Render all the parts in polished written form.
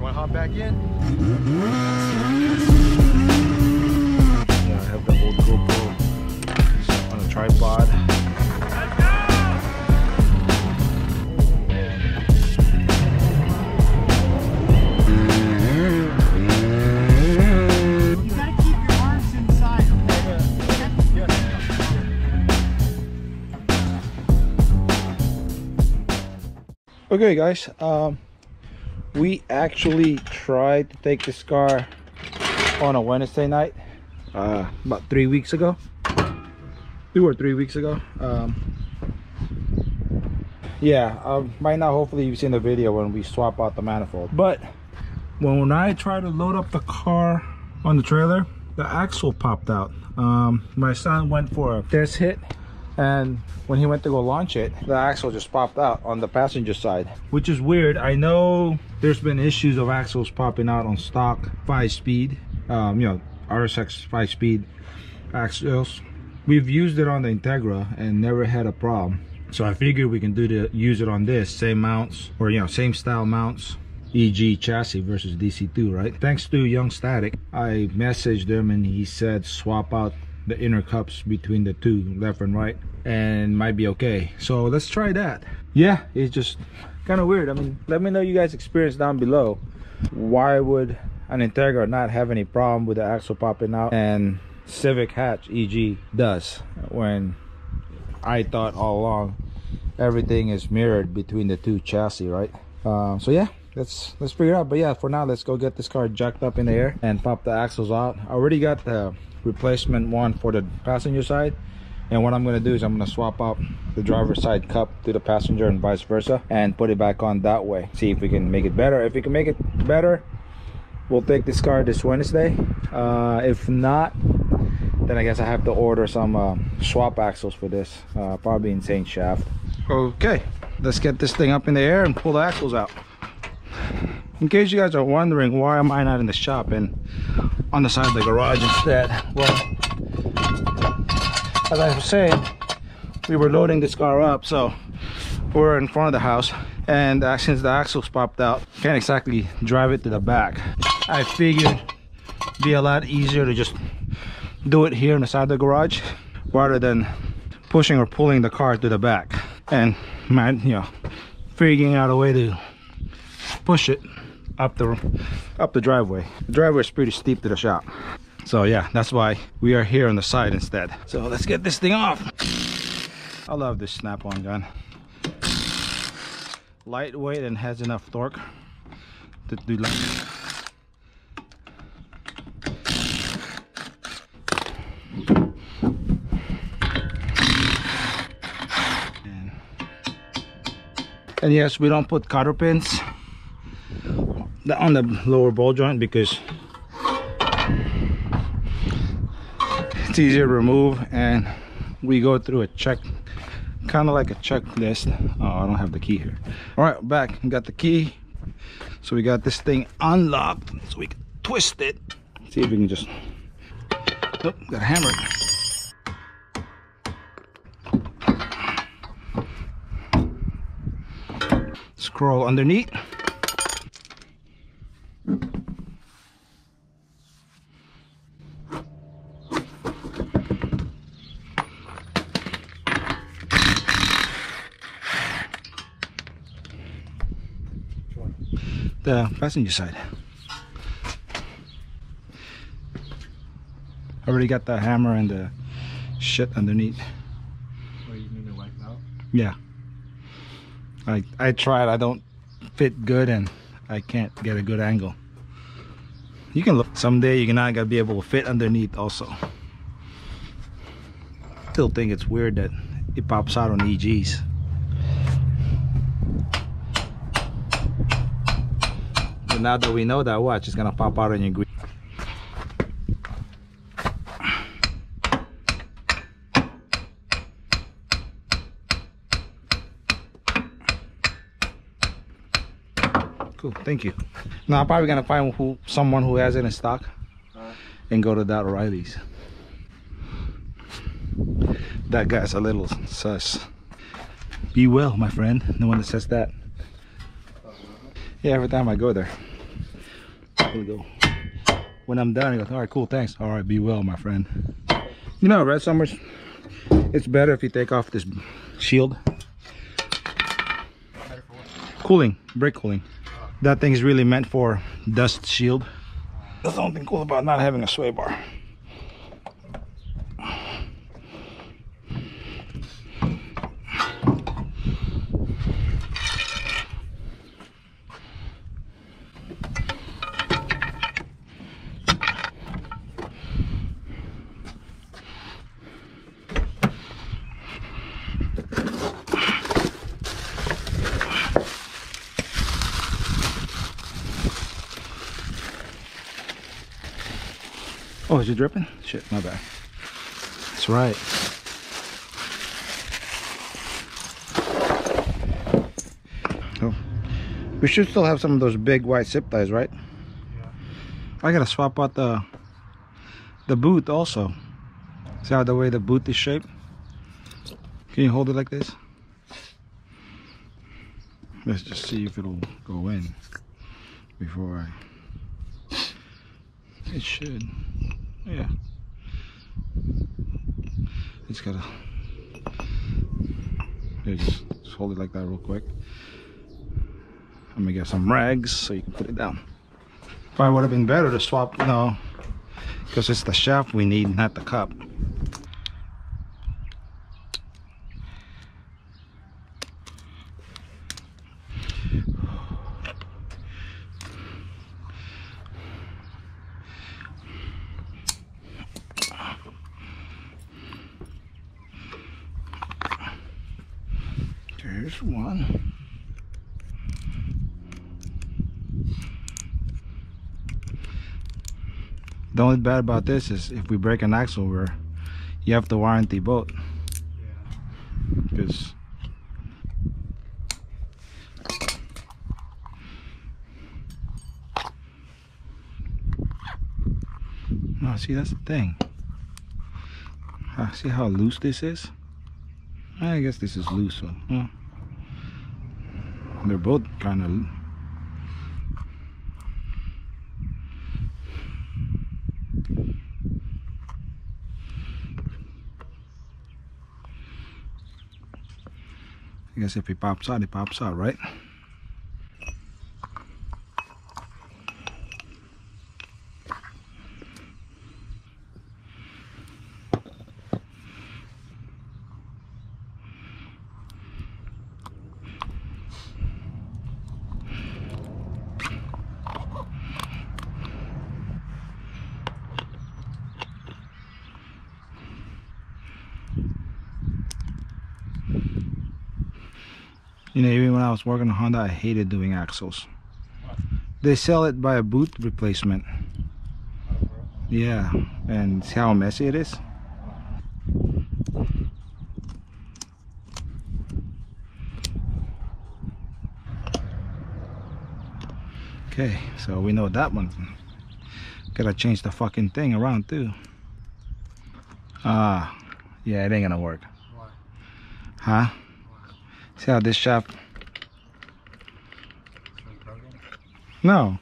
You want to hop back in? Yeah, I have the old GoPro on a tripod. Okay guys, we actually tried to take this car on a Wednesday night about 3 weeks ago, 2 or 3 weeks ago. Right now hopefully you've seen the video when we swap out the manifold, but when I tried to load up the car on the trailer, the axle popped out. My son went for a test hit, and when he went to go launch it, the axle just popped out on the passenger side, which is weird. I know there's been issues of axles popping out on stock 5-speed, you know, RSX 5-speed axles. We've used it on the Integra and never had a problem. So I figured we can use it on this same mounts, or you know, same style mounts, EG chassis versus DC2, right? Thanks to Young Static, I messaged him and he said swap out the inner cups between the two, left and right, and might be okay. So let's try that. Yeah, it's just kind of weird. I mean, let me know you guys' experience down below. Why would an Integra not have any problem with the axle popping out and Civic hatch EG does, when I thought all along everything is mirrored between the two chassis, right? So yeah, let's figure it out. But yeah, for now let's go get this car jacked up in the air and pop the axles out. I already got the replacement one for the passenger side, and what I'm going to do is I'm going to swap out the driver's side cup to the passenger and vice versa and put it back on that way. See if we can make it better. If we can make it better, we'll take this car this Wednesday. If not, then I guess I have to order some swap axles for this, probably insane shaft. Okay, let's get this thing up in the air and pull the axles out. In case you guys are wondering why am I not in the shop and on the side of the garage instead, well, as I was saying, we were loading this car up, so we're in front of the house, and since the axles popped out, can't exactly drive it to the back. I figured it'd be a lot easier to just do it here on the side of the garage rather than pushing or pulling the car to the back and, man, you know, figuring out a way to push it up the driveway. The driveway is pretty steep to the shop, so yeah, that's why we are here on the side instead. So let's get this thing off. I love this Snap-on gun. Lightweight and has enough torque to do like and yes, we don't put cotter pins on the lower ball joint because it's easier to remove, and we go through a check, kind of like a checklist. Oh, I don't have the key here. All right, back, got the key, so we got this thing unlocked so we can twist it, see if we can just, oh, got hammered. Scroll underneath. The passenger side. I already got the hammer and the shit underneath. What, you need to wipe out? Yeah. I tried. I don't fit good and I can't get a good angle. You can look. Someday you're not gonna be able to fit underneath also. Still think it's weird that it pops out on EGs. Now that we know that, watch, it's gonna pop out on your green. Cool, thank you. Now I'm probably gonna find someone who has it in stock and go to that O'Reilly's. That guy's a little sus. Be well, my friend. No one that says that. Yeah, every time I go there. Here we go. When I'm done, he goes, all right, cool, thanks. All right, be well, my friend. You know, Red Summers, it's better if you take off this shield. Better for what? Cooling, brake cooling. That thing's really meant for dust shield. That's the only thing cool about not having a sway bar. Oh, is it dripping? Shit, my bad. That's right. Oh. We should still have some of those big white zip ties, right? Yeah. I gotta swap out the boot also. See how the way the boot is shaped? Can you hold it like this? Let's just see if it'll go in before I... It should. Yeah, it's gotta just hold it like that real quick. I'm gonna get some rags so you can put it down. Probably would have been better to swap, you know, because it's the shaft we need, not the cup. There's one. The only bad about this is if we break an axle, you have to warranty both. Because no, see, that's the thing. See how loose this is? I guess this is loose, so. Yeah. They're both kind of... I guess if he pops out, he pops out, right? You know, even when I was working on Honda, I hated doing axles. They sell it by a boot replacement. Yeah, and see how messy it is? Okay, so we know that one. Gotta change the fucking thing around too. Yeah, it ain't gonna work. Huh? See how this shaft? No.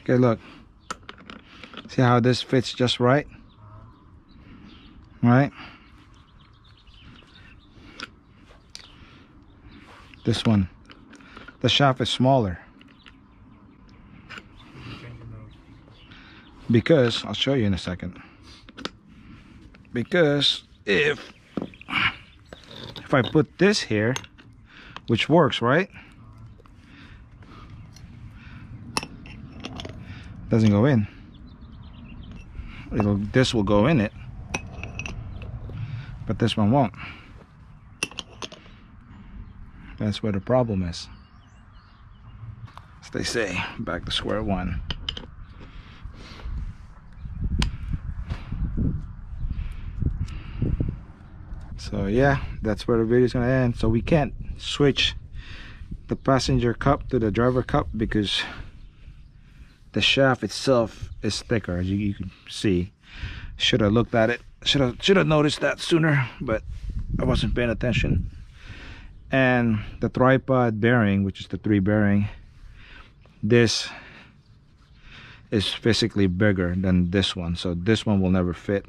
Okay, look. See how this fits just right? Right? This one. The shaft is smaller. Because, I'll show you in a second. Because if I put this here, which works, right? Doesn't go in. This will go in it, but this one won't. That's where the problem is. As they say, back to square one. So yeah, that's where the video is going to end. So we can't switch the passenger cup to the driver cup because the shaft itself is thicker, as you can see. Should have looked at it. Should have noticed that sooner, but I wasn't paying attention. And the tripod bearing, which is the 3 bearing, this is physically bigger than this one, so this one will never fit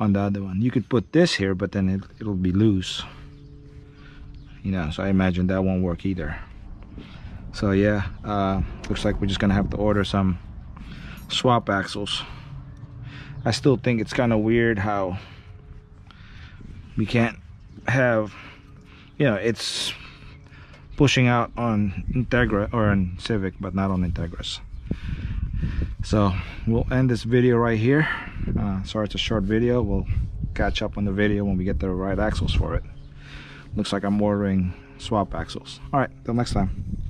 on the other one. You could put this here, but then it'll be loose, you know, so I imagine that won't work either. So yeah, looks like we're just gonna have to order some swap axles. I still think it's kind of weird how we can't have, you know, it's pushing out on Integra or on Civic, but not on Integras. So we'll end this video right here. Sorry it's a short video. We'll catch up on the video when we get the right axles for it. Looks like I'm ordering swap axles. All right, till next time.